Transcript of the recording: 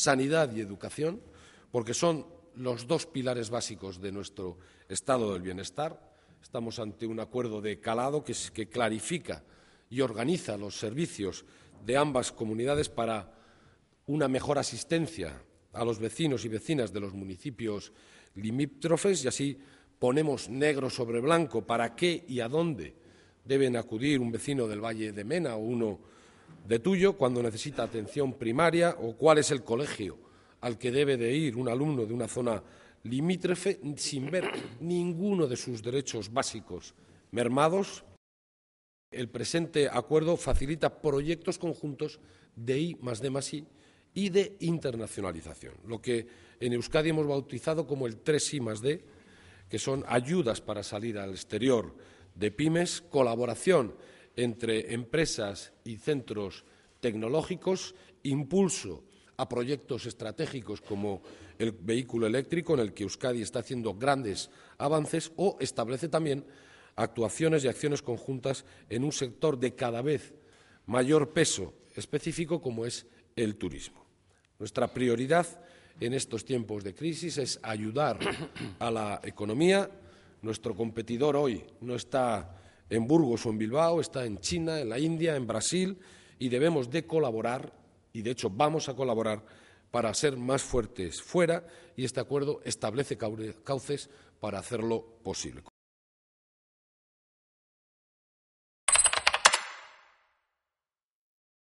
sanidad y educación, porque son los dos pilares básicos de nuestro estado del bienestar. Estamos ante un acuerdo de calado que clarifica y organiza los servicios de ambas comunidades para una mejor asistencia a los vecinos y vecinas de los municipios limítrofes, y así ponemos negro sobre blanco para qué y a dónde deben acudir un vecino del Valle de Mena o uno de Tuyo cuando necesita atención primaria, o cuál es el colegio al que debe de ir un alumno de una zona limítrofe sin ver ninguno de sus derechos básicos mermados. El presente acuerdo facilita proyectos conjuntos de I+D+I y de internacionalización, lo que en Euskadi hemos bautizado como el 3I+D, que son ayudas para salir al exterior de pymes, colaboración entre empresas y centros tecnológicos, impulso a proyectos estratégicos como el vehículo eléctrico, en el que Euskadi está haciendo grandes avances, o establece también actuaciones y acciones conjuntas en un sector de cada vez mayor peso específico como es el turismo. Nuestra prioridad en estos tiempos de crisis es ayudar a la economía. Nuestro competidor hoy no está en Burgos o en Bilbao, está en China, en la India, en Brasil, y debemos de colaborar, y de hecho vamos a colaborar, para ser más fuertes fuera, y este acuerdo establece cauces para hacerlo posible.